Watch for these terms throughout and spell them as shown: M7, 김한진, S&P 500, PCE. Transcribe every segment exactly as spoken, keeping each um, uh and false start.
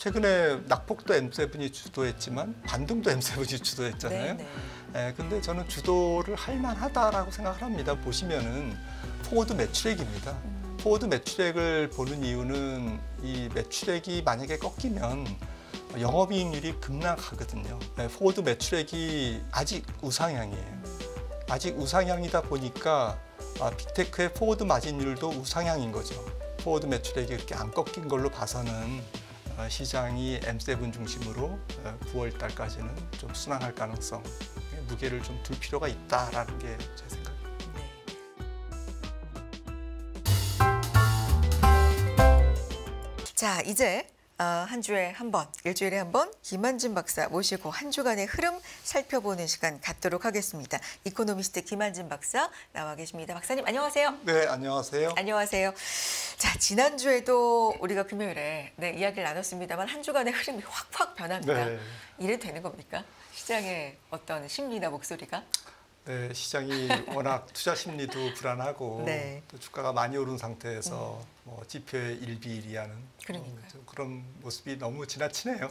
최근에 낙폭도 엠 세븐이 주도했지만 반등도 엠 세븐이 주도했잖아요. 네, 네. 예, 근데 저는 주도를 할 만하다라고 생각을 합니다. 보시면은 포워드 매출액입니다. 음. 포워드 매출액을 보는 이유는 이 매출액이 만약에 꺾이면 영업이익률이 급락하거든요. 예, 포워드 매출액이 아직 우상향이에요. 아직 우상향이다 보니까 아, 빅테크의 포워드 마진율도 우상향인 거죠. 포워드 매출액이 이렇게 안 꺾인 걸로 봐서는 시장이 엠 세븐 중심으로 구월 달까지는 좀 순항할 가능성, 무게를 좀 둘 필요가 있다라는 게 제 생각입니다. 자, 이제 한 주에 한 번, 일주일에 한 번 김한진 박사 모시고 한 주간의 흐름 살펴보는 시간 갖도록 하겠습니다. 이코노미스트 김한진 박사 나와 계십니다. 박사님, 안녕하세요. 네, 안녕하세요. 안녕하세요. 자, 지난주에도 우리가 금요일에 네, 이야기를 나눴습니다만 한 주간의 흐름이 확확 변합니다. 네. 이래도 되는 겁니까? 시장의 어떤 심리나 목소리가? 네, 시장이 워낙 투자 심리도 불안하고 네. 또 주가가 많이 오른 상태에서 음. 뭐 지표에 일비일이하는 뭐 그런 모습이 너무 지나치네요.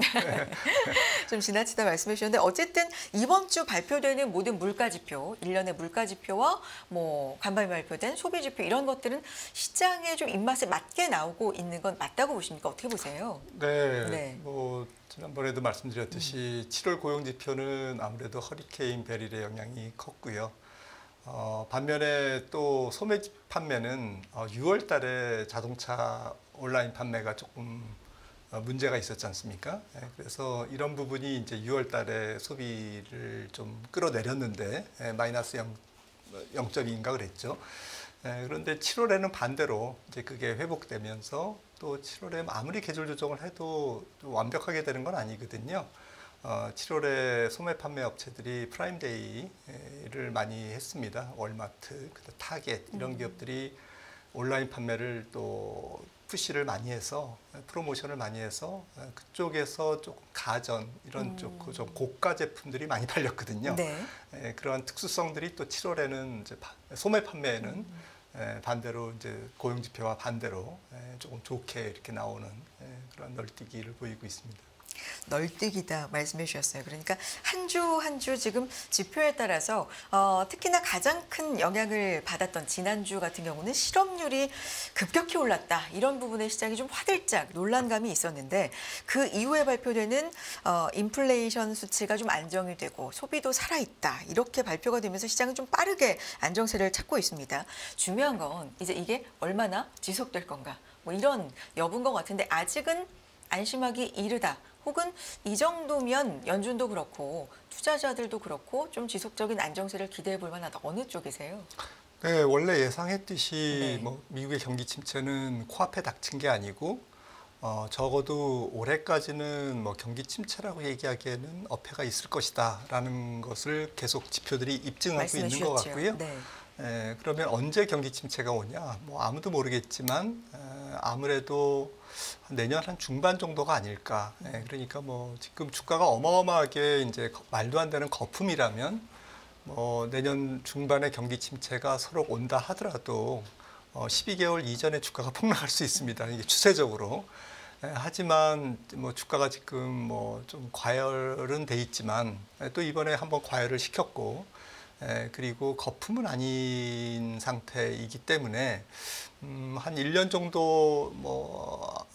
좀 지나치다 말씀해 주셨는데 어쨌든 이번 주 발표되는 모든 물가지표, 일련의 물가지표와 뭐 간밤에 발표된 소비지표 이런 것들은 시장의 좀 입맛에 맞게 나오고 있는 건 맞다고 보십니까? 어떻게 보세요? 네, 네. 뭐 지난번에도 말씀드렸듯이 음. 칠월 고용지표는 아무래도 허리케인 베릴의 영향이 컸고요. 어, 반면에 또 소매 판매는 어, 유월 달에 자동차 온라인 판매가 조금 어, 문제가 있었지 않습니까? 예, 그래서 이런 부분이 이제 유월 달에 소비를 좀 끌어내렸는데 예, 마이너스 영 점 이인가 그랬죠. 예, 그런데 칠월에는 반대로 이제 그게 회복되면서 또 칠월에 아무리 계절 조정을 해도 완벽하게 되는 건 아니거든요. 어, 칠월에 소매 판매 업체들이 프라임데이를 많이 했습니다. 월마트, 타겟 이런 기업들이 온라인 판매를 또 푸시를 많이 해서 프로모션을 많이 해서 그쪽에서 조금 가전 이런 음. 쪽 좀 고가 제품들이 많이 팔렸거든요. 네. 예, 그러한 특수성들이 또 칠월에는 이제 소매 판매에는 음. 예, 반대로 이제 고용지표와 반대로 예, 조금 좋게 이렇게 나오는 예, 그런 널뛰기를 보이고 있습니다. 널뛰기다 말씀해 주셨어요. 그러니까 한 주 한 주 지금 지표에 따라서 어, 특히나 가장 큰 영향을 받았던 지난주 같은 경우는 실업률이 급격히 올랐다. 이런 부분에 시장이 좀 화들짝 논란감이 있었는데 그 이후에 발표되는 어, 인플레이션 수치가 좀 안정이 되고 소비도 살아있다. 이렇게 발표가 되면서 시장은 좀 빠르게 안정세를 찾고 있습니다. 중요한 건 이제 이게 얼마나 지속될 건가. 뭐 이런 여부인 것 같은데 아직은 안심하기 이르다. 혹은 이 정도면 연준도 그렇고 투자자들도 그렇고 좀 지속적인 안정세를 기대해 볼 만하다. 어느 쪽이세요? 네, 원래 예상했듯이 네. 뭐 미국의 경기 침체는 코앞에 닥친 게 아니고 어, 적어도 올해까지는 뭐 경기 침체라고 얘기하기에는 어폐가 있을 것이다라는 것을 계속 지표들이 입증하고 있는 주셨죠. 것 같고요. 네. 에, 그러면 언제 경기 침체가 오냐? 뭐 아무도 모르겠지만 에, 아무래도 내년 한 중반 정도가 아닐까. 예, 그러니까 뭐 지금 주가가 어마어마하게 이제 말도 안 되는 거품이라면 뭐 내년 중반에 경기 침체가 서로 온다 하더라도 어 십이 개월 이전에 주가가 폭락할 수 있습니다. 이게 추세적으로. 예, 하지만 뭐 주가가 지금 뭐 좀 과열은 돼 있지만 예, 또 이번에 한번 과열을 시켰고 예, 그리고 거품은 아닌 상태이기 때문에 음, 한 일 년 정도 뭐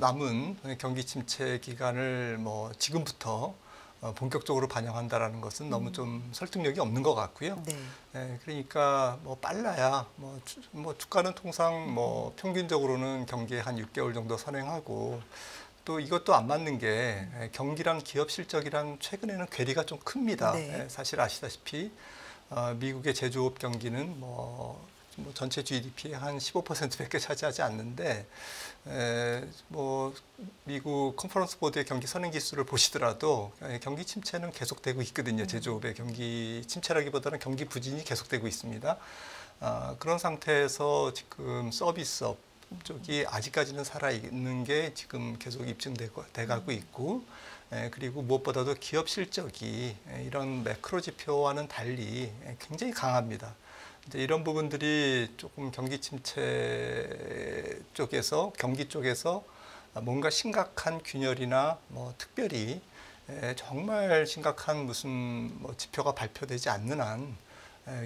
남은 경기 침체 기간을 뭐 지금부터 본격적으로 반영한다라는 것은 너무 좀 설득력이 없는 것 같고요. 네. 예, 그러니까 뭐 빨라야 뭐, 주, 뭐 주가는 통상 뭐 평균적으로는 경기에 한 육 개월 정도 선행하고 또 이것도 안 맞는 게 경기랑 기업 실적이랑 최근에는 괴리가 좀 큽니다. 네. 예, 사실 아시다시피 어, 미국의 제조업 경기는 뭐 뭐 전체 지디피의 한 십오 퍼센트밖에 차지하지 않는데 에, 뭐 미국 컨퍼런스 보드의 경기 선행 지수를 보시더라도 경기 침체는 계속되고 있거든요. 제조업의 경기 침체라기보다는 경기 부진이 계속되고 있습니다. 아, 그런 상태에서 지금 서비스업 쪽이 아직까지는 살아있는 게 지금 계속 입증돼가고 있고 에, 그리고 무엇보다도 기업 실적이 이런 매크로 지표와는 달리 굉장히 강합니다. 이제 이런 부분들이 조금 경기 침체 쪽에서 경기 쪽에서 뭔가 심각한 균열이나 뭐 특별히 정말 심각한 무슨 뭐 지표가 발표되지 않는 한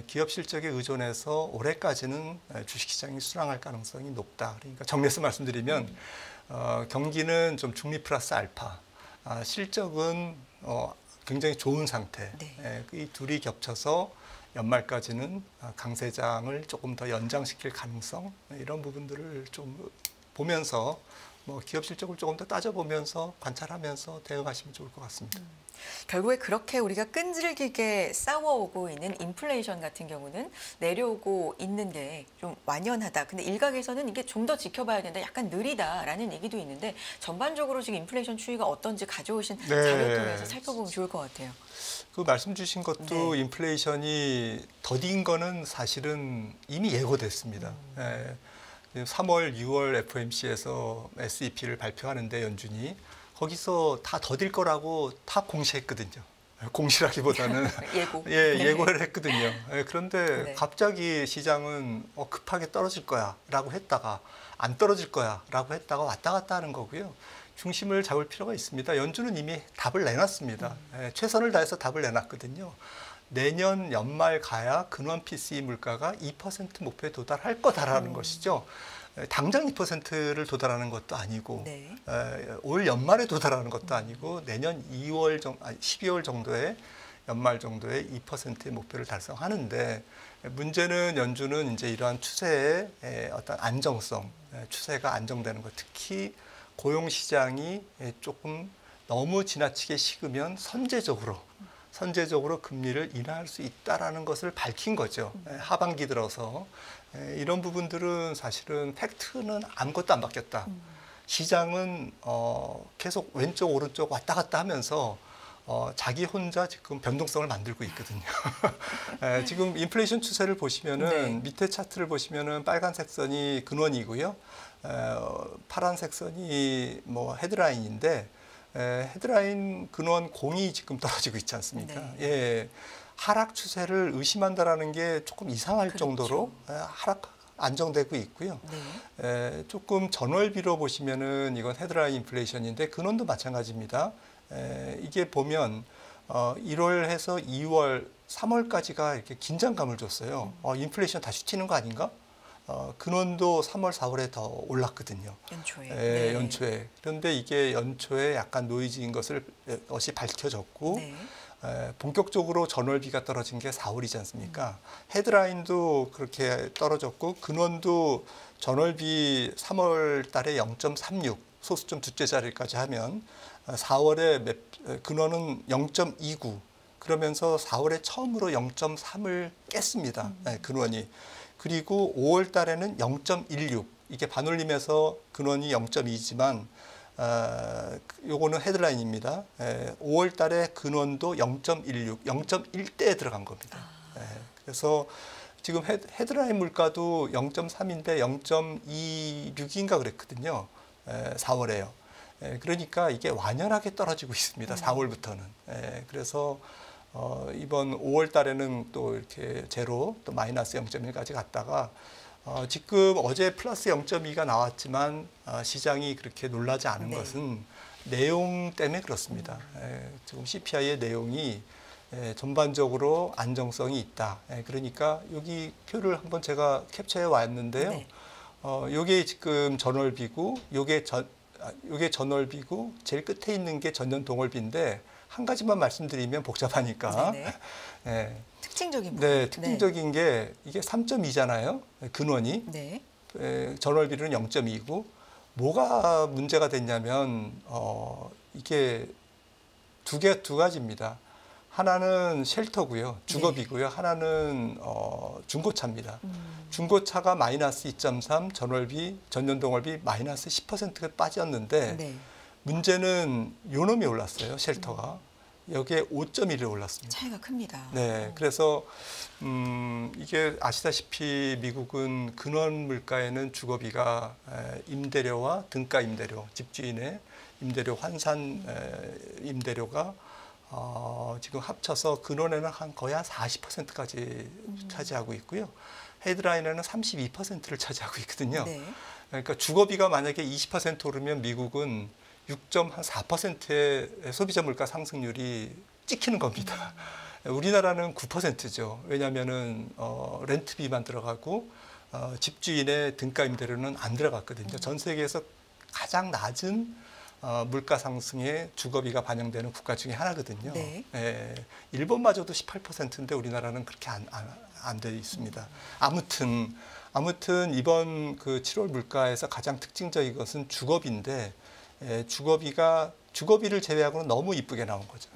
기업 실적에 의존해서 올해까지는 주식시장이 수랑할 가능성이 높다. 그러니까 정리해서 말씀드리면 어, 경기는 좀 중립 플러스 알파, 아, 실적은 어, 굉장히 좋은 상태. 네. 에, 이 둘이 겹쳐서 연말까지는 강세장을 조금 더 연장시킬 가능성, 이런 부분들을 좀 보면서 뭐 기업 실적을 조금 더 따져보면서 관찰하면서 대응하시면 좋을 것 같습니다. 음. 결국에 그렇게 우리가 끈질기게 싸워오고 있는 인플레이션 같은 경우는 내려오고 있는 게 좀 완연하다. 근데 일각에서는 이게 좀 더 지켜봐야 된다, 약간 느리다라는 얘기도 있는데 전반적으로 지금 인플레이션 추이가 어떤지 가져오신 네. 자료를 통해서 살펴보면 좋을 것 같아요. 그 말씀 주신 것도 네. 인플레이션이 더딘 거는 사실은 이미 예고됐습니다. 음. 네. 삼월, 유월 에프 오 엠 씨에서 에스 이 피를 발표하는데 연준이 거기서 다 더딜 거라고 다 공시했거든요. 공시라기보다는 예고. 예, 예고를 했거든요. 예, 그런데 네. 갑자기 시장은 어, 급하게 떨어질 거야라고 했다가 안 떨어질 거야라고 했다가 왔다 갔다 하는 거고요. 중심을 잡을 필요가 있습니다. 연준은 이미 답을 내놨습니다. 음. 예, 최선을 다해서 답을 내놨거든요. 내년 연말 가야 근원 피 씨 이 물가가 이 퍼센트 목표에 도달할 거다라는 음. 것이죠. 당장 이 퍼센트를 도달하는 것도 아니고 네. 에, 올 연말에 도달하는 것도 아니고 내년 이월 정도, 아니 십이월 정도에 연말 정도에 이 퍼센트의 목표를 달성하는데 문제는 연준은 이제 이러한 추세의 에, 어떤 안정성, 에, 추세가 안정되는 것, 특히 고용 시장이 조금 너무 지나치게 식으면 선제적으로 선제적으로 금리를 인하할 수 있다라는 것을 밝힌 거죠. 음. 하반기 들어서 이런 부분들은 사실은 팩트는 아무것도 안 바뀌었다. 음. 시장은 어, 계속 왼쪽 오른쪽 왔다 갔다 하면서 어, 자기 혼자 지금 변동성을 만들고 있거든요. 에, 지금 인플레이션 추세를 보시면은 네. 밑에 차트를 보시면은 빨간색 선이 근원이고요, 에, 파란색 선이 뭐 헤드라인인데. 에, 헤드라인 근원 공이 지금 떨어지고 있지 않습니까? 네. 예, 하락 추세를 의심한다라는 게 조금 이상할 그렇죠. 정도로 에, 하락 안정되고 있고요. 네. 에, 조금 전월비로 보시면은 이건 헤드라인 인플레이션인데 근원도 마찬가지입니다. 에, 이게 보면 어, 일월에서 이월, 삼월까지가 이렇게 긴장감을 줬어요. 어, 인플레이션 다시 튀는 거 아닌가? 어, 근원도 삼월, 사월에 더 올랐거든요. 연초에. 예, 네. 연초에. 그런데 이게 연초에 약간 노이즈인 것을, 것이 밝혀졌고 네. 에, 본격적으로 전월비가 떨어진 게 사월이지 않습니까? 음. 헤드라인도 그렇게 떨어졌고 근원도 전월비 삼월 달에 영 점 삼육, 소수점 둘째 자리까지 하면 사월에 몇, 근원은 영 점 이구, 그러면서 사월에 처음으로 영 점 삼을 깼습니다. 음. 네, 근원이. 그리고 오월 달에는 영 점 일육, 이게 반올림에서 근원이 영 점 이지만 어, 요거는 헤드라인입니다. 에, 오월 달에 근원도 영 점 일육, 영 점 일대에 들어간 겁니다. 아. 에, 그래서 지금 헤드, 헤드라인 물가도 영 점 삼인데 영 점 이육인가 그랬거든요. 에, 사월에요. 에, 그러니까 이게 완연하게 떨어지고 있습니다. 음. 사월부터는. 에, 그래서 어, 이번 오월 달에는 또 이렇게 제로, 또 마이너스 영 점 일까지 갔다가 어, 지금 어제 플러스 영 점 이가 나왔지만 어, 시장이 그렇게 놀라지 않은 네. 것은 내용 때문에 그렇습니다. 에, 지금 씨 피 아이의 내용이 에, 전반적으로 안정성이 있다. 에, 그러니까 여기 표를 한번 제가 캡처해 왔는데요. 네. 어, 요게 지금 전월비고, 요게 전, 요게 전월비고, 제일 끝에 있는 게 전년 동월비인데 한 가지만 말씀드리면 복잡하니까. 네. 특징적인 부분. 네, 특징적인 네. 게 이게 삼 점 이잖아요. 근원이. 네. 에, 전월비는 영 점 이고 뭐가 문제가 됐냐면 어, 이게 두 개, 두 가지입니다. 하나는 쉘터고요. 주거비고요. 네. 하나는 어, 중고차입니다. 음. 중고차가 마이너스 이 점 삼, 전월비, 전년 동월비 마이너스 십 퍼센트가 빠졌는데 네. 문제는 요 놈이 올랐어요. 쉘터가. 여기에 오 점 일이 올랐습니다. 차이가 큽니다. 네, 그래서 음, 이게 아시다시피 미국은 근원 물가에는 주거비가 임대료와 등가 임대료, 집주인의 임대료 환산 임대료가 어, 지금 합쳐서 근원에는 한 거의 한 사십 퍼센트까지 차지하고 있고요. 헤드라인에는 삼십이 퍼센트를 차지하고 있거든요. 네. 그러니까 주거비가 만약에 이십 퍼센트 오르면 미국은 육 점 사 퍼센트의 소비자 물가 상승률이 찍히는 겁니다. 음. 우리나라는 구 퍼센트죠. 왜냐하면은 어, 렌트비만 들어가고 어, 집주인의 등가 임대료는 안 들어갔거든요. 음. 전 세계에서 가장 낮은 어, 물가 상승에 주거비가 반영되는 국가 중에 하나거든요. 네. 예, 일본마저도 십팔 퍼센트인데 우리나라는 그렇게 안, 안, 안 돼 있습니다. 아무튼 아무튼 이번 그 칠월 물가에서 가장 특징적인 것은 주거비인데 예, 주거비가 주거비를 제외하고는 너무 이쁘게 나온 거죠.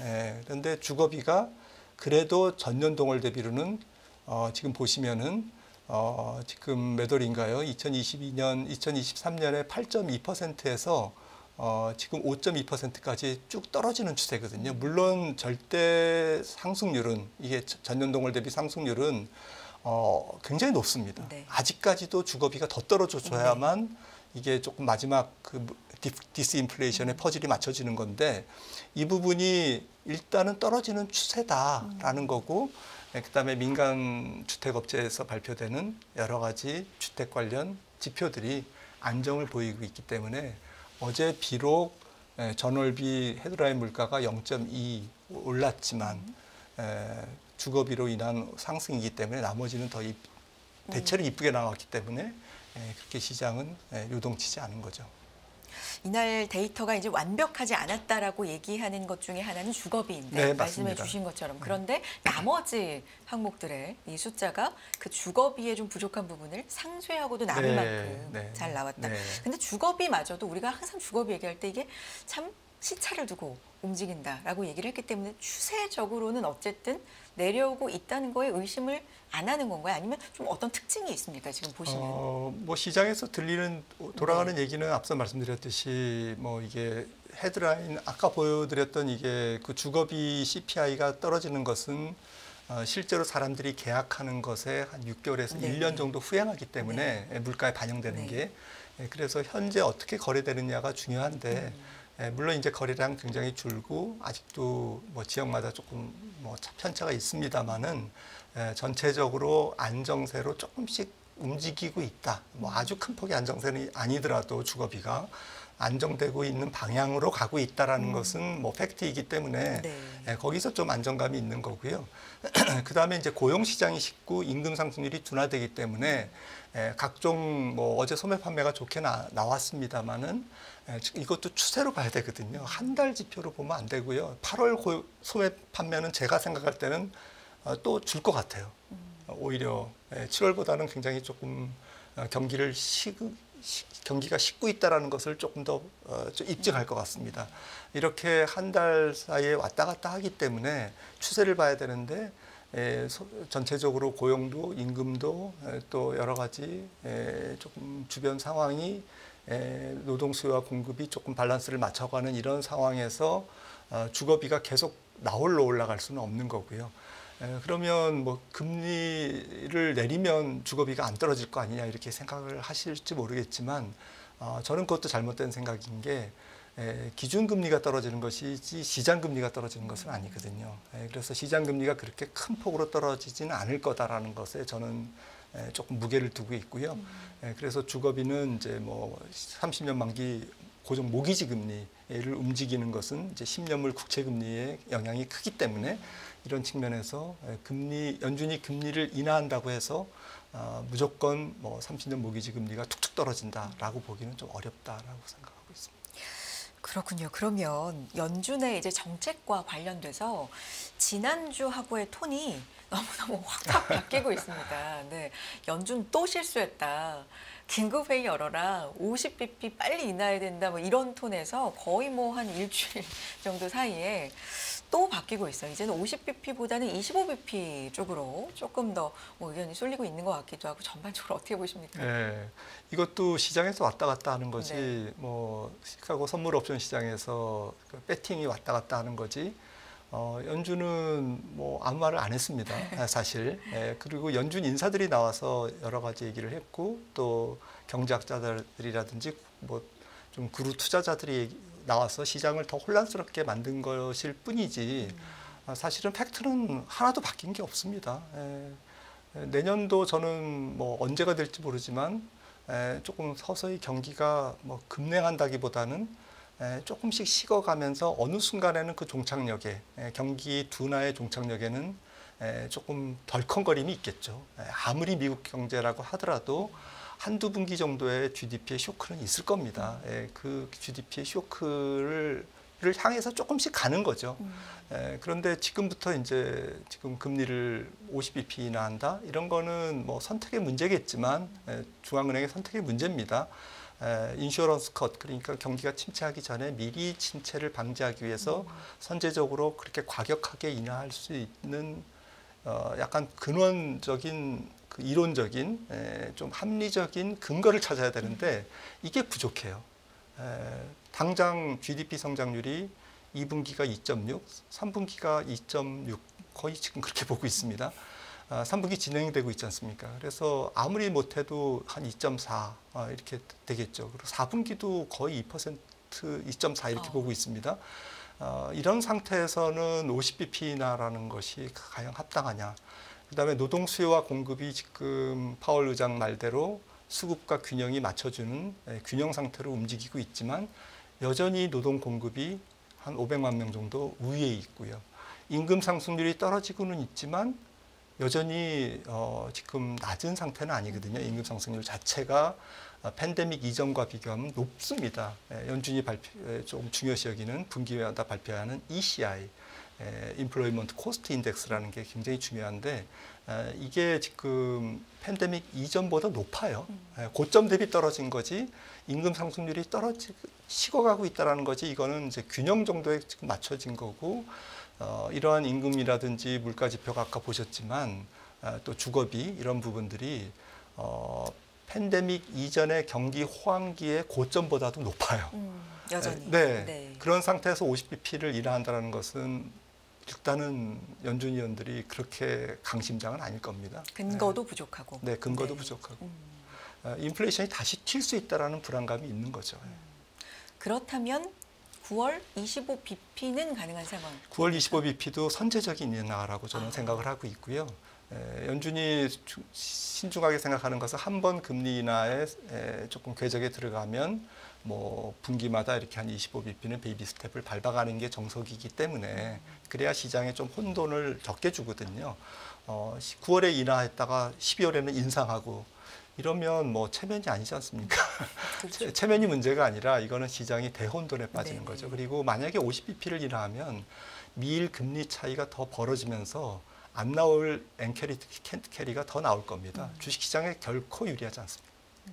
예, 그런데 주거비가 그래도 전년 동월 대비로는 어, 지금 보시면은. 어, 지금 몇 월인가요? 이천이십이 년, 이천이십삼 년에 팔 점 이 퍼센트에서 어, 지금 오 점 이 퍼센트까지 쭉 떨어지는 추세거든요. 물론 절대 상승률은, 이게 전년 동월 대비 상승률은 어, 굉장히 높습니다. 네. 아직까지도 주거비가 더 떨어져줘야만 네. 이게 조금 마지막 그 디, 디스인플레이션의 퍼즐이 맞춰지는 건데 이 부분이 일단은 떨어지는 추세다라는 음. 거고 네, 그다음에 민간 주택업체에서 발표되는 여러 가지 주택 관련 지표들이 안정을 보이고 있기 때문에 어제 비록 전월비 헤드라인 물가가 영 점 이 올랐지만 음. 주거비로 인한 상승이기 때문에 나머지는 더 대체로 이쁘게 나왔기 때문에 그렇게 시장은 요동치지 않은 거죠. 이날 데이터가 이제 완벽하지 않았다라고 얘기하는 것 중에 하나는 주거비인데 네, 말씀해 주신 것처럼 그런데 나머지 항목들의 이 숫자가 그 주거비에 좀 부족한 부분을 상쇄하고도 남을 네, 만큼 네, 잘 나왔다. 네. 근데 주거비마저도 우리가 항상 주거비 얘기할 때 이게 참 시차를 두고 움직인다라고 얘기를 했기 때문에 추세적으로는 어쨌든 내려오고 있다는 거에 의심을 안 하는 건가요? 아니면 좀 어떤 특징이 있습니까? 지금 보시면. 어, 뭐 시장에서 들리는 돌아가는 네. 얘기는 앞서 말씀드렸듯이 뭐 이게 헤드라인 아까 보여드렸던 이게 그 주거비 씨피아이가 떨어지는 것은 어, 실제로 사람들이 계약하는 것에 한 육 개월에서 네. 일 년 정도 후행하기 때문에 네. 물가에 반영되는 네. 게 그래서 현재 어떻게 거래되느냐가 중요한데 음. 물론 이제 거래량 굉장히 줄고 아직도 뭐 지역마다 조금 뭐 편차가 있습니다만은 전체적으로 안정세로 조금씩 움직이고 있다. 뭐 아주 큰 폭의 안정세는 아니더라도 주거비가 안정되고 있는 방향으로 가고 있다라는 음. 것은 뭐 팩트이기 때문에 네. 거기서 좀 안정감이 있는 거고요. 그다음에 이제 고용 시장이 식고 임금 상승률이 둔화되기 때문에 각종 뭐 어제 소매 판매가 좋게 나, 나왔습니다만은. 이것도 추세로 봐야 되거든요. 한 달 지표로 보면 안 되고요. 팔월 소매 판매는 제가 생각할 때는 또 줄 것 같아요. 오히려 칠월보다는 굉장히 조금 경기를 식, 경기가 식고 있다는 것을 조금 더 입증할 것 같습니다. 이렇게 한 달 사이에 왔다 갔다 하기 때문에 추세를 봐야 되는데 전체적으로 고용도 임금도 또 여러 가지 조금 주변 상황이 노동 수요와 공급이 조금 밸런스를 맞춰가는 이런 상황에서 주거비가 계속 나홀로 올라갈 수는 없는 거고요. 그러면 뭐 금리를 내리면 주거비가 안 떨어질 거 아니냐 이렇게 생각을 하실지 모르겠지만 저는 그것도 잘못된 생각인 게 기준금리가 떨어지는 것이지 시장금리가 떨어지는 것은 아니거든요. 그래서 시장금리가 그렇게 큰 폭으로 떨어지지는 않을 거다라는 것에 저는 조금 무게를 두고 있고요. 음. 그래서 주거비는 이제 뭐 삼십 년 만기 고정 모기지 금리를 움직이는 것은 이제 십 년물 국채 금리의 영향이 크기 때문에 이런 측면에서 금리 연준이 금리를 인하한다고 해서 어, 무조건 뭐 삼십 년 모기지 금리가 툭툭 떨어진다라고 보기는 좀 어렵다라고 생각합니다. 그렇군요. 그러면 연준의 이제 정책과 관련돼서 지난주하고의 톤이 너무너무 확확 바뀌고 있습니다. 네, 연준 또 실수했다. 긴급회의 열어라. 오십 비피 빨리 인하해야 된다. 뭐 이런 톤에서 거의 뭐 한 일주일 정도 사이에 또 바뀌고 있어요. 이제는 오십 비피보다는 이십오 비피 쪽으로 조금 더 의견이 쏠리고 있는 것 같기도 하고 전반적으로 어떻게 보십니까? 네, 이것도 시장에서 왔다 갔다 하는 거지 네. 뭐 시카고 선물 옵션 시장에서 배팅이 왔다 갔다 하는 거지 어, 연준은 뭐 아무 말을 안 했습니다. 사실. 예, 그리고 연준 인사들이 나와서 여러 가지 얘기를 했고 또 경제학자들이라든지 뭐 좀 그룹 투자자들이 얘기, 나와서 시장을 더 혼란스럽게 만든 것일 뿐이지 음. 사실은 팩트는 하나도 바뀐 게 없습니다. 예, 내년도 저는 뭐 언제가 될지 모르지만 조금 서서히 경기가 뭐 급냉한다기보다는 조금씩 식어가면서 어느 순간에는 그 종착역에, 경기 둔화의 종착역에는 조금 덜컹거림이 있겠죠. 아무리 미국 경제라고 하더라도 한두 분기 정도의 지디피의 쇼크는 있을 겁니다. 그 지디피의 쇼크를 를 향해서 조금씩 가는 거죠. 음. 에, 그런데 지금부터 이제 지금 금리를 오십 비피나 한다 이런 거는 뭐 선택의 문제겠지만 에, 중앙은행의 선택의 문제입니다. 에, 인슈어런스 컷, 그러니까 경기가 침체하기 전에 미리 침체를 방지하기 위해서 음. 선제적으로 그렇게 과격하게 인하할 수 있는 어, 약간 근원적인 그 이론적인 에, 좀 합리적인 근거를 찾아야 되는데 이게 부족해요. 에, 당장 지디피 성장률이 이 분기가 이 점 육, 삼 분기가 이 점 육, 거의 지금 그렇게 보고 있습니다. 아, 삼 분기 진행되고 있지 않습니까? 그래서 아무리 못해도 한 이 점 사 아, 이렇게 되겠죠. 그리고 사 분기도 거의 이 퍼센트, 이 점 사 이렇게 어. 보고 있습니다. 아, 이런 상태에서는 오십 비피나라는 것이 과연 합당하냐. 그다음에 노동 수요와 공급이 지금 파월 의장 말대로 수급과 균형이 맞춰주는 균형 상태로 움직이고 있지만 여전히 노동 공급이 한 오백만 명 정도 우위에 있고요. 임금 상승률이 떨어지고는 있지만 여전히 어 지금 낮은 상태는 아니거든요. 임금 상승률 자체가 팬데믹 이전과 비교하면 높습니다. 연준이 발표, 조금 중요시 여기는 분기마다 발표하는 이씨아이, Employment Cost Index라는 게 굉장히 중요한데 이게 지금 팬데믹 이전보다 높아요. 고점 대비 떨어진 거지 임금 상승률이 떨어지고 식어가고 있다는 거지 이거는 이제 균형 정도에 지금 맞춰진 거고 어, 이러한 임금이라든지 물가 지표가 아까 보셨지만 어, 또 주거비 이런 부분들이 어, 팬데믹 이전의 경기 호황기의 고점보다도 높아요. 음, 여전히. 네, 네. 그런 상태에서 오십 비피를 인하한다는 것은 일단은 연준 위원들이 그렇게 강심장은 아닐 겁니다. 근거도 네. 부족하고. 네, 근거도 네. 부족하고. 음. 인플레이션이 다시 튈 수 있다는 불안감이 있는 거죠. 음. 그렇다면 구월 이십오 비피는 가능한 상황? 구월 이십오 비피도 선제적인 인하라고 저는 아. 생각을 하고 있고요. 연준이 신중하게 생각하는 것은 한 번 금리 인하에 조금 궤적에 들어가면 뭐 분기마다 이렇게 한 이십오 비피는 베이비 스텝을 밟아가는 게 정석이기 때문에 그래야 시장에 좀 혼돈을 적게 주거든요. 어, 구월에 인하했다가 십이월에는 인상하고 이러면 뭐 체면이 아니지 않습니까? 그렇죠. 체면이 문제가 아니라 이거는 시장이 대혼돈에 빠지는 네. 거죠. 그리고 만약에 오십 비피를 인하하면 미일 금리 차이가 더 벌어지면서 안 나올 앵캐리, 캐리가 더 나올 겁니다. 음. 주식시장에 결코 유리하지 않습니다. 음.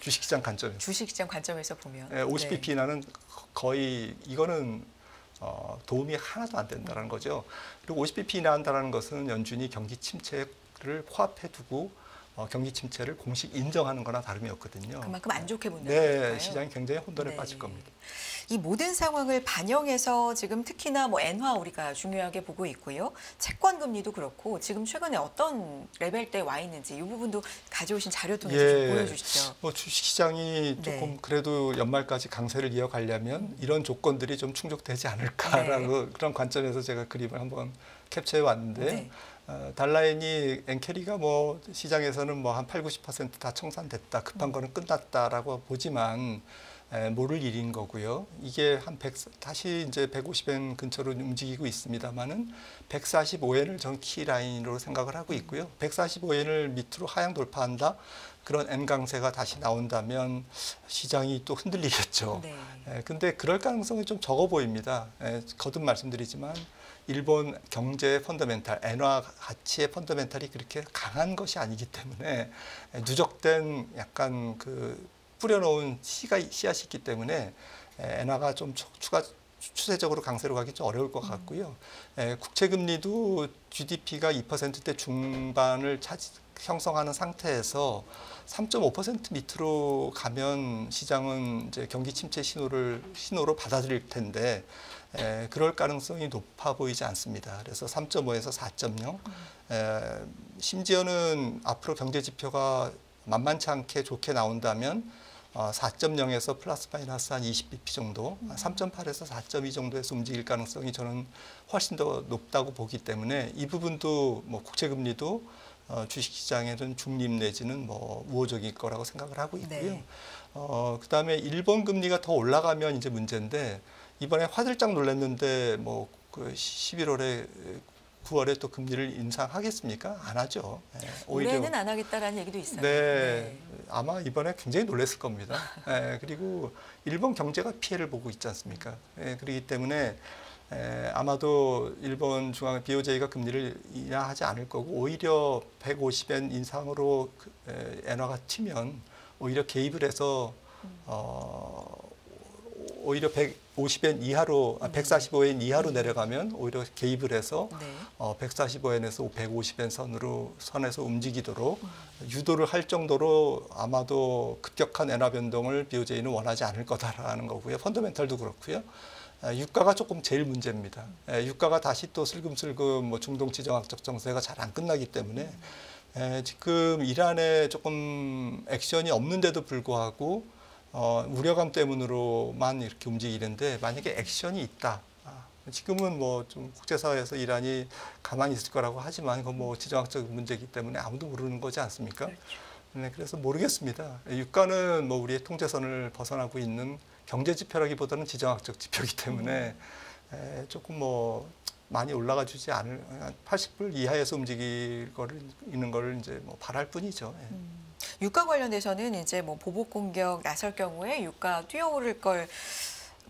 주식시장 관점에서. 주식시장 관점에서 보면. 네, 오십 비피 네. 인하는 거의 이거는 어, 도움이 하나도 안 된다는 음. 거죠. 그리고 오십 비피 인하한다는 것은 연준이 경기 침체를 포함해 두고 어, 경기 침체를 공식 인정하는 거나 다름이 없거든요. 그만큼 안 좋게 본다는 거예요. 네, 시장이 굉장히 혼돈에 네. 빠질 겁니다. 이 모든 상황을 반영해서 지금 특히나 뭐 엔화 우리가 중요하게 보고 있고요. 채권 금리도 그렇고 지금 최근에 어떤 레벨대에 와 있는지 이 부분도 가져오신 자료 통해서 예, 좀 보여주시죠. 뭐 주식시장이 조금 네. 그래도 연말까지 강세를 이어가려면 이런 조건들이 좀 충족되지 않을까라고 네. 그런 관점에서 제가 그림을 한번 캡처해 왔는데 네. 어, 달라인이 엔캐리가 뭐 시장에서는 뭐 한 팔, 구십 퍼센트 다 청산됐다. 급한 음. 거는 끝났다라고 보지만 에, 모를 일인 거고요. 이게 한 백, 다시 이제 백오십 엔 근처로 움직이고 있습니다만은 백사십오 엔을 전 키라인으로 생각을 하고 있고요. 백사십오 엔을 밑으로 하향 돌파한다. 그런 엔강세가 다시 나온다면 시장이 또 흔들리겠죠. 네. 에, 근데 그럴 가능성이 좀 적어 보입니다. 에, 거듭 말씀드리지만 일본 경제의 펀더멘탈, 엔화 가치의 펀더멘탈이 그렇게 강한 것이 아니기 때문에 누적된 약간 그 뿌려놓은 씨가, 씨앗이 있기 때문에 엔화가 좀 추가 추세적으로 강세로 가기 좀 어려울 것 같고요. 음. 국채금리도 지디피가 이 퍼센트대 중반을 차지, 형성하는 상태에서 삼 점 오 퍼센트 밑으로 가면 시장은 이제 경기 침체 신호를 신호로 받아들일 텐데 에, 그럴 가능성이 높아 보이지 않습니다. 그래서 삼 점 오에서 사 점 영, 에, 심지어는 앞으로 경제 지표가 만만치 않게 좋게 나온다면 어, 사 점 영에서 플러스 마이너스 한 이십 비피 정도, 삼 점 팔에서 사 점 이 정도에서 움직일 가능성이 저는 훨씬 더 높다고 보기 때문에 이 부분도 뭐 국채 금리도 어, 주식시장에는 중립 내지는 뭐 우호적일 거라고 생각을 하고 있고요. 네. 어, 그다음에 일본 금리가 더 올라가면 이제 문제인데 이번에 화들짝 놀랐는데 뭐 그 십일월에 구월에 또 금리를 인상하겠습니까? 안 하죠. 네. 오히려 올해는 안 하겠다라는 얘기도 있어요. 네, 네. 아마 이번에 굉장히 놀랐을 겁니다. 네. 그리고 일본 경제가 피해를 보고 있지 않습니까? 네. 그렇기 때문에 에, 아마도 일본 중앙 비오제이가 금리를 인하하지 않을 거고 오히려 백오십 엔 인상으로 에, 엔화가 튀면 오히려 개입을 해서 어, 오히려 백오십 엔 이하로, 아, 백사십오 엔 이하로 내려가면 오히려 개입을 해서 네. 어, 백사십오 엔에서 백오십 엔 선으로 선에서 움직이도록 유도를 할 정도로 아마도 급격한 엔화 변동을 비오제이는 원하지 않을 거다라는 거고요. 펀더멘털도 그렇고요. 유가가 조금 제일 문제입니다. 유가가 다시 또 슬금슬금 뭐 중동지정학적 정세가 잘 안 끝나기 때문에 지금 이란에 조금 액션이 없는데도 불구하고 어, 우려감 때문으로만 이렇게 움직이는데 만약에 액션이 있다. 지금은 뭐 좀 국제사회에서 이란이 가만히 있을 거라고 하지만 그건 뭐 지정학적 문제이기 때문에 아무도 모르는 거지 않습니까? 네, 그래서 모르겠습니다. 유가는 뭐 우리의 통제선을 벗어나고 있는 경제 지표라기보다는 지정학적 지표이기 때문에 에, 조금 뭐 많이 올라가 주지 않을 팔십 불 이하에서 움직일 거를 있는 거를 이제 뭐 바랄 뿐이죠. 예. 음. 유가 관련해서는 이제 뭐 보복 공격 나설 경우에 유가 뛰어오를 걸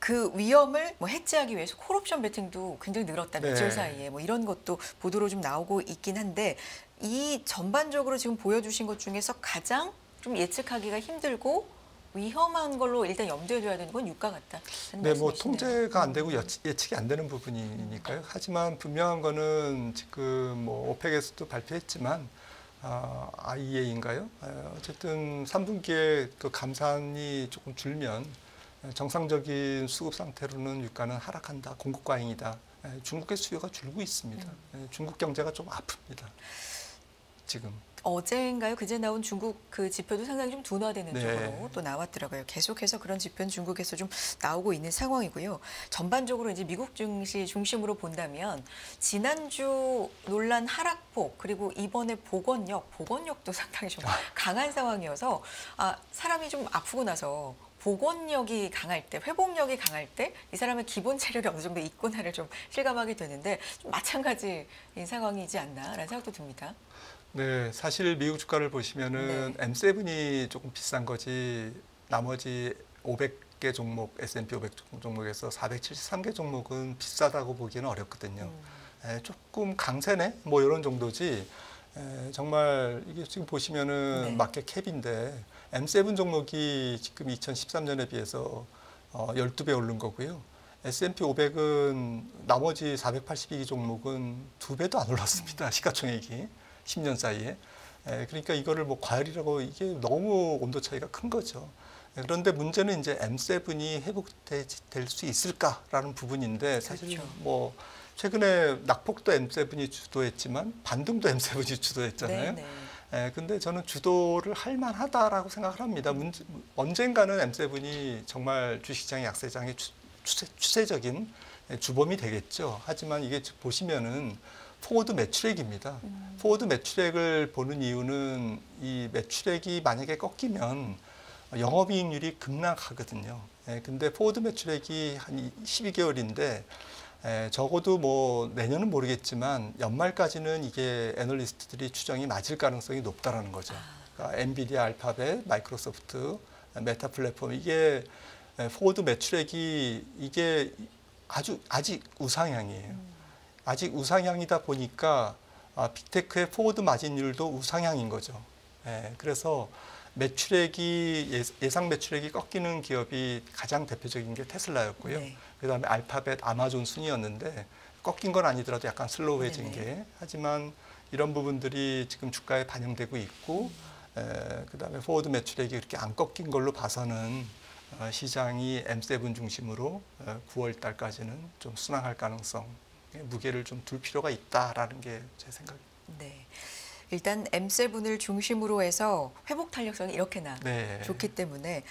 그 위험을 뭐 해치하기 위해서 콜옵션 베팅도 굉장히 늘었다 며칠 네. 사이에 뭐 이런 것도 보도로 좀 나오고 있긴 한데 이 전반적으로 지금 보여주신 것 중에서 가장 좀 예측하기가 힘들고 위험한 걸로 일단 염두에 둬야 되는 건 유가 같다. 네, 뭐 통제가 안 되고 예측이 안 되는 부분이니까요. 하지만 분명한 거는 지금 뭐 오펙에서도 발표했지만 어, 아이이에이인가요? 어쨌든 삼 분기에 그 감산이 조금 줄면 정상적인 수급 상태로는 유가는 하락한다, 공급 과잉이다. 중국의 수요가 줄고 있습니다. 음. 중국 경제가 좀 아픕니다. 지금. 어제인가요? 그제 나온 중국 그 지표도 상당히 좀 둔화되는 네. 쪽으로 또 나왔더라고요. 계속해서 그런 지표는 중국에서 좀 나오고 있는 상황이고요. 전반적으로 이제 미국 증시 중심으로 본다면 지난주 논란 하락폭 그리고 이번에 보건력, 보건력도 상당히 좀 강한 상황이어서 아, 사람이 좀 아프고 나서 복원력이 강할 때, 회복력이 강할 때 이 사람의 기본 체력이 어느 정도 있구나를 좀 실감하게 되는데 좀 마찬가지인 상황이지 않나라는 생각도 듭니다. 네, 사실 미국 주가를 보시면은 네. 엠 세븐이 조금 비싼 거지 나머지 오백 개 종목, 에스 앤 피 오백 종목에서 사백칠십삼 개 종목은 비싸다고 보기는 어렵거든요. 음. 에, 조금 강세네? 뭐 이런 정도지. 에, 정말 이게 지금 보시면은 네. 마켓 캡인데 엠 세븐 종목이 지금 이천십삼 년에 비해서 어, 열두 배 오른 거고요. 에스 앤 피 오백은 나머지 사백팔십이 개 종목은 두 배도 안 올랐습니다. 시가총액이 십 년 사이에. 에, 그러니까 이거를 뭐 과열이라고 이게 너무 온도 차이가 큰 거죠. 에, 그런데 문제는 이제 엠 세븐이 회복될 수 있을까라는 부분인데 사실 그렇죠. 뭐 최근에 낙폭도 엠 세븐이 주도했지만 반등도 엠 세븐이 주도했잖아요. 네네. 예, 근데 저는 주도를 할 만하다라고 생각을 합니다. 문제, 언젠가는 엠 세븐이 정말 주식시장의 약세장의 추, 추세, 추세적인 주범이 되겠죠. 하지만 이게 보시면은 포워드 매출액입니다. 음. 포워드 매출액을 보는 이유는 이 매출액이 만약에 꺾이면 영업이익률이 급락하거든요. 예, 근데 포워드 매출액이 한 십이 개월인데 에, 적어도 뭐 내년은 모르겠지만 연말까지는 이게 애널리스트들이 추정이 맞을 가능성이 높다라는 거죠. 그러니까 엔비디아, 알파벳, 마이크로소프트, 메타 플랫폼 이게 에, 포워드 매출액이 이게 아주 아직 우상향이에요. 음. 아직 우상향이다 보니까 아, 빅테크의 포워드 마진율도 우상향인 거죠. 에, 그래서 매출액이 예상 매출액이 꺾이는 기업이 가장 대표적인 게 테슬라였고요. 네. 그다음에 알파벳, 아마존 순이었는데 꺾인 건 아니더라도 약간 슬로우해진 네네. 게 하지만 이런 부분들이 지금 주가에 반영되고 있고 음. 에, 그다음에 포워드 매출액이 그렇게 안 꺾인 걸로 봐서는 어, 시장이 엠 세븐 중심으로 어, 구월 달까지는 좀 순항할 가능성 무게를 좀 둘 필요가 있다라는 게 제 생각입니다. 네. 일단 엠 세븐을 중심으로 해서 회복 탄력성이 이렇게나 네. 좋기 때문에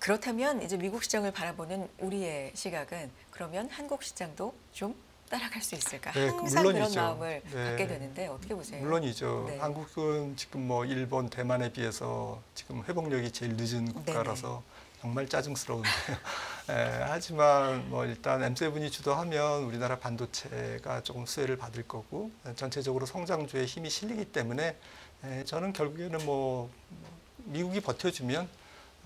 그렇다면 이제 미국 시장을 바라보는 우리의 시각은 그러면 한국 시장도 좀 따라갈 수 있을까? 네, 항상 물론이죠. 그런 마음을 네. 갖게 되는데 어떻게 보세요? 물론이죠. 네. 한국은 지금 뭐 일본, 대만에 비해서 지금 회복력이 제일 늦은 국가라서 네네. 정말 짜증스러운데요. 네, 하지만 뭐 일단 엠 세븐이 주도하면 우리나라 반도체가 조금 수혜를 받을 거고 전체적으로 성장주에 힘이 실리기 때문에 저는 결국에는 뭐 미국이 버텨주면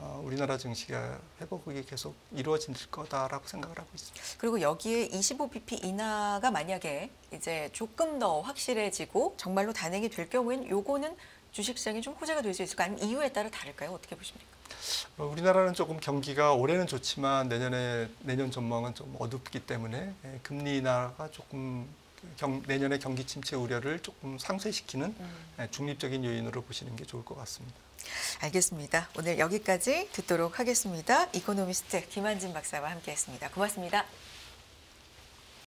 어, 우리나라 증시가 회복이 계속 이루어질 거다라고 생각을 하고 있습니다. 그리고 여기에 이십오 비피 인하가 만약에 이제 조금 더 확실해지고 정말로 단행이 될 경우엔 요거는 주식시장이 좀 호재가 될 수 있을까? 아니면 이유에 따라 다를까요? 어떻게 보십니까? 어, 우리나라는 조금 경기가 올해는 좋지만 내년에 내년 전망은 좀 어둡기 때문에 예, 금리 인하가 조금 경, 내년에 경기 침체 우려를 조금 상쇄시키는 음. 예, 중립적인 요인으로 보시는 게 좋을 것 같습니다. 알겠습니다. 오늘 여기까지 듣도록 하겠습니다. 이코노미스트 김한진 박사와 함께했습니다. 고맙습니다.